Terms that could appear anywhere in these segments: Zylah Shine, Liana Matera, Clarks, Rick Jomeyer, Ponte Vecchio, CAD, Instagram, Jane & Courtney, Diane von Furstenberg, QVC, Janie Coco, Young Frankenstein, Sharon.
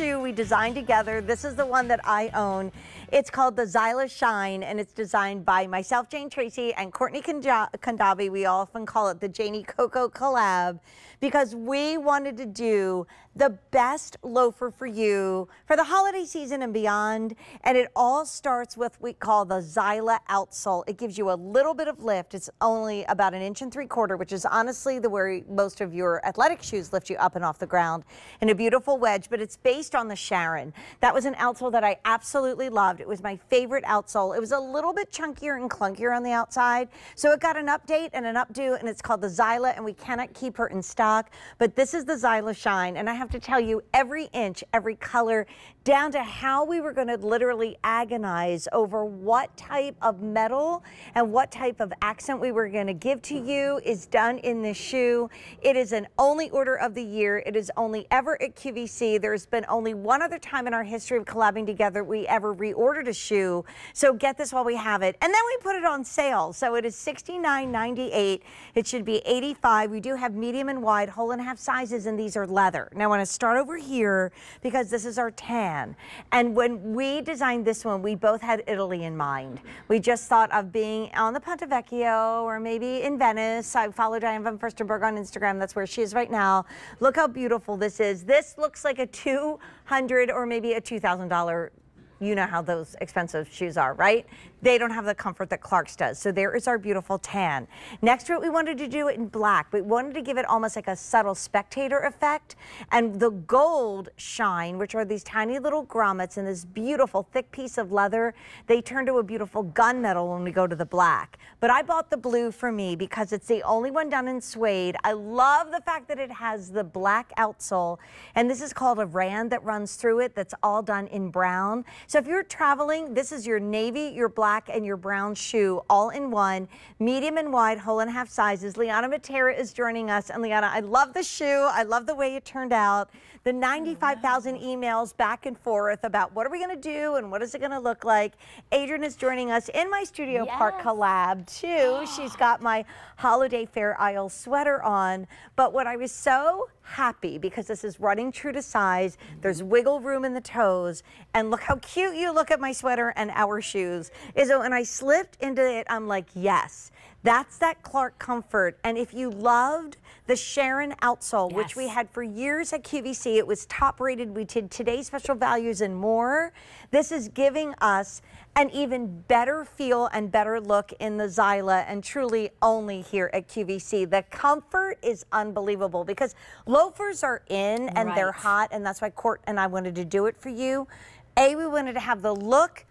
two we designed together. This is the one that I own. It's called the Zylah Shine, and it's designed by myself, Jane Tracy, and Courtney Kondabi. We often call it the Janie Coco collab because we wanted to do the best loafer for you for the holiday season and beyond. And it all starts with what we call the Zylah outsole. It gives you a little bit of lift. It's only about 1 3/4 inches, which is honestly the way most of your athletic shoes lift you up and off the ground, in a beautiful wedge. But it's based on the Sharon. That was an outsole that I absolutely loved. It was my favorite outsole. It was a little bit chunkier and clunkier on the outside. So it got an update and an updo, and it's called the Zylah, and we cannot keep her in stock. But this is the Zylah Shine, and I have to tell you, every inch, every color, down to how we were going to literally agonize over what type of metal and what type of accent we were going to give to you is done in this shoe. It is an only order of the year. It is only ever at QVC. There's been only one other time in our history of collabing together we ever reordered a shoe. So get this while we have it. And then we put it on sale. So it is $69.98. It should be $85. We do have medium and wide, whole and half sizes, and these are leather. Now I want to start over here because this is our tan. And when we designed this one, we both had Italy in mind. We just thought of being on the Ponte Vecchio or maybe in Venice. I follow Diane von Furstenberg on Instagram. That's where she is right now. Look how beautiful this is. This looks like a $200 or maybe a $2,000. You know how those expensive shoes are, right? They don't have the comfort that Clarks does. So there is our beautiful tan. Next to it, we wanted to do it in black. We wanted to give it almost like a subtle spectator effect. And the gold shine, which are these tiny little grommets and this beautiful thick piece of leather, they turn to a beautiful gunmetal when we go to the black. But I bought the blue for me because it's the only one done in suede. I love the fact that it has the black outsole. And this is called a rand that runs through it that's all done in brown. So if you're traveling, this is your navy, your black, and your brown shoe all in one, medium and wide, whole and half sizes. Liana Matera is joining us. And Liana, I love the shoe. I love the way it turned out. The 95,000 emails back and forth about what are we going to do and what is it going to look like. Adrian is joining us in my Studio Park collab too. She's got my Holiday Fair Isle sweater on. But what I was so happy because this is running true to size. There's wiggle room in the toes, and look how cute you look at my sweater and our shoes. So when I slipped into it, I'm like, yes, that's that Clark comfort. And if you loved the Sharon outsole, which we had for years at QVC, it was top rated. We did today's special values and more. This is giving us an even better feel and better look in the Zylah, and truly only here at QVC. The comfort is unbelievable because loafers are in and they're hot, and that's why Court and I wanted to do it for you. A, we wanted to have the look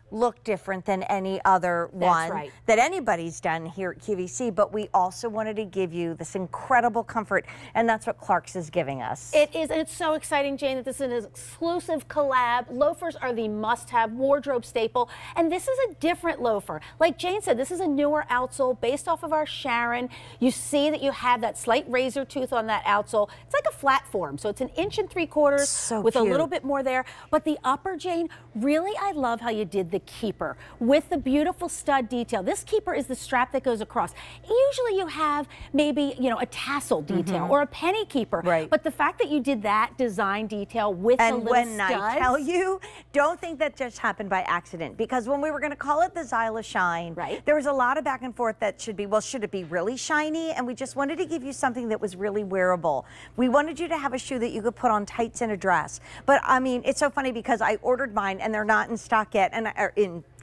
different than any other one that anybody's done here at QVC, but we also wanted to give you this incredible comfort, and that's what Clarks is giving us. It is, and it's so exciting, Jane, that this is an exclusive collab. Loafers are the must-have wardrobe staple, and this is a different loafer. Like Jane said, this is a newer outsole based off of our Sharon. You see that you have that slight razor tooth on that outsole. It's like a flat form, so it's 1 3/4 inches with a little bit more there, but the upper, Jane, really I love how you did the keeper with the beautiful stud detail. This keeper is the strap that goes across. Usually you have maybe, you know, a tassel detail or a penny keeper, but the fact that you did that design detail with the little studs. And when I tell you, don't think that just happened by accident, because when we were going to call it the Zylah Shine, there was a lot of back and forth that should be, well, should it be really shiny? And we just wanted to give you something that was really wearable. We wanted you to have a shoe that you could put on tights and a dress. But I mean, it's so funny because I ordered mine and they're not in stock yet, and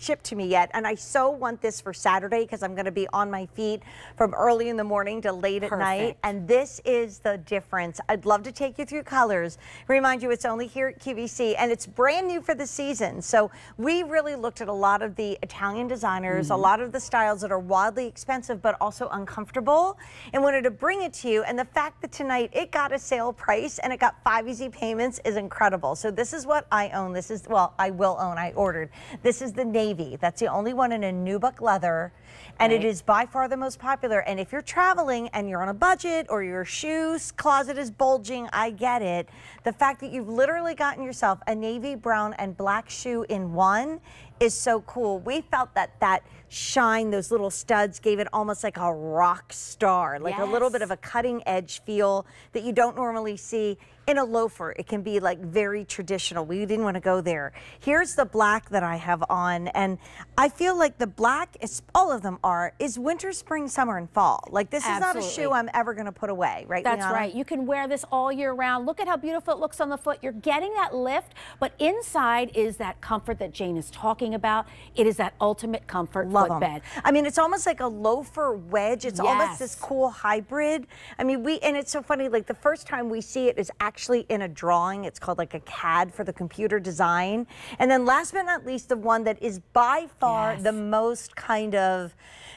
shipped to me yet, and I so want this for Saturday because I'm going to be on my feet from early in the morning to late at night, and this is the difference. I'd love to take you through colors, remind you it's only here at QVC, and it's brand new for the season. So we really looked at a lot of the Italian designers, a lot of the styles that are wildly expensive but also uncomfortable, and wanted to bring it to you. And the fact that tonight it got a sale price and it got 5 easy payments is incredible. So this is what I own. This is, well, I will own, I ordered. This is the navy. That's the only one in a nubuck leather, and it is by far the most popular. And if you're traveling and you're on a budget or your shoes closet is bulging, I get it. The fact that you've literally gotten yourself a navy, brown, and black shoe in one is so cool. We felt that that shine, those little studs, gave it almost like a rock star, like a little bit of a cutting edge feel that you don't normally see. in a loafer. It can be like very traditional. We didn't want to go there. Here's the black that I have on, and I feel like the black, is, all of them are, is winter, spring, summer, and fall. Like this is not a shoe I'm ever going to put away, right? That's Liana? Right. You can wear this all year round. Look at how beautiful it looks on the foot. You're getting that lift, but inside is that comfort that Jane is talking about. It is that ultimate comfort footbed. I mean, it's almost like a loafer wedge. It's almost this cool hybrid. I mean, and it's so funny, like the first time we see it is actually in a drawing. It's called like a CAD for the computer design. And then last but not least, the one that is by far the most kind of,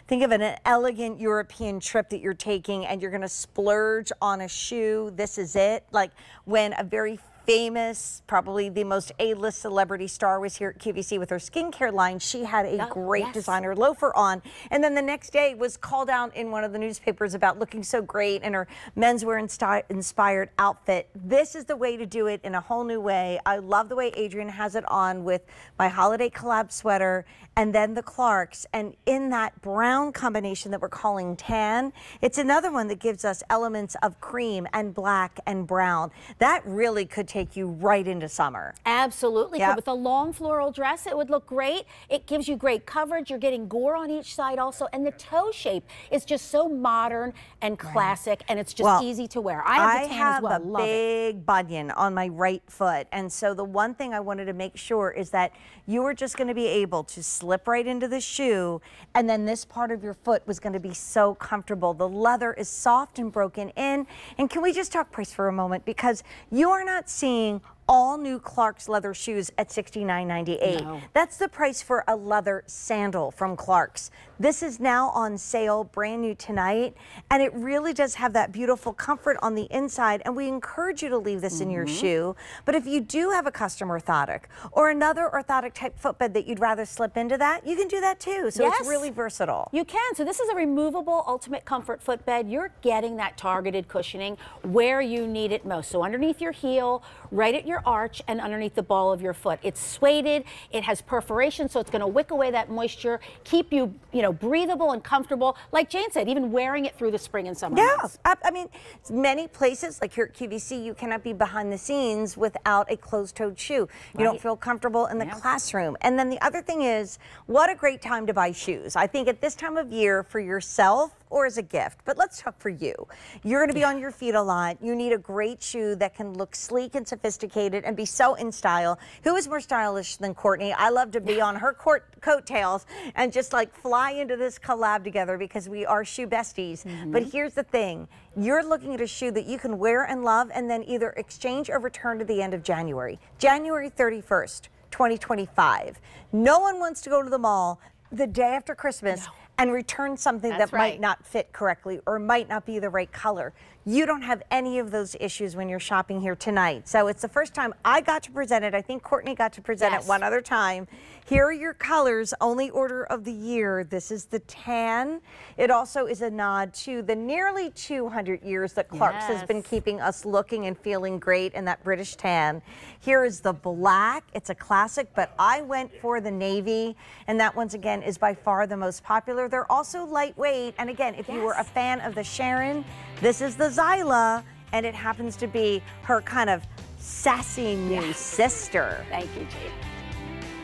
think of an elegant European trip that you're taking and you're going to splurge on a shoe. This is it. Like when a very famous, probably the most A-list celebrity star was here at QVC with her skincare line. She had a great designer loafer on. And then the next day was called out in one of the newspapers about looking so great in her menswear inspired outfit. This is the way to do it in a whole new way. I love the way Adrian has it on with my holiday collab sweater and then the Clarks. And in that brown combination that we're calling tan, it's another one that gives us elements of cream and black and brown. That really could take you right into summer. Absolutely. Yep. With a long floral dress, it would look great. It gives you great coverage. You're getting gore on each side also. And the toe shape is just so modern and classic, and it's just easy to wear. I have a big bunion on my right foot. And so the one thing I wanted to make sure is that you were just going to be able to slip right into the shoe, and then this part of your foot was going to be so comfortable. The leather is soft and broken in. And can we just talk price for a moment? Because you are not seeing all new Clarks leather shoes at $69.98. That's the price for a leather sandal from Clarks. This is now on sale, brand new tonight, and it really does have that beautiful comfort on the inside, and we encourage you to leave this in your shoe. But if you do have a custom orthotic or another orthotic type footbed that you'd rather slip into that, you can do that too. So it's really versatile. You can. So this is a removable ultimate comfort footbed. You're getting that targeted cushioning where you need it most. So underneath your heel, right at your arch, and underneath the ball of your foot. It's sueded, it has perforation, so it's going to wick away that moisture, keep you, you know, breathable and comfortable. Like Jane said, even wearing it through the spring and summer. Yeah, I mean, many places, like here at QVC, you cannot be behind the scenes without a closed-toed shoe. You don't feel comfortable in the classroom. And then the other thing is, what a great time to buy shoes. I think at this time of year, for yourself, or as a gift, but let's talk for you. You're gonna be on your feet a lot. You need a great shoe that can look sleek and sophisticated and be so in style. Who is more stylish than Courtney? I love to be on her coattails and just like fly into this collab together because we are shoe besties. But here's the thing. You're looking at a shoe that you can wear and love and then either exchange or return to the end of January. January 31st, 2025. No one wants to go to the mall the day after Christmas and return something that might not fit correctly or might not be the right color. You don't have any of those issues when you're shopping here tonight. So it's the first time I got to present it. I think Courtney got to present it one other time. Here are your colors, only order of the year. This is the tan. It also is a nod to the nearly 200 years that Clarks has been keeping us looking and feeling great in that British tan. Here is the black. It's a classic, but I went for the navy. And that once again is by far the most popular. They're also lightweight, and again, if you were a fan of the Sharon, this is the Zylah, and it happens to be her kind of sassy new sister. Thank you,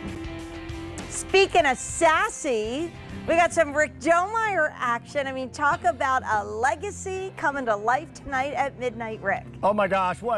Jane. Speaking of sassy, we got some Rick Jomeyer action. I mean, talk about a legacy coming to life tonight at midnight, Rick. Oh my gosh, what?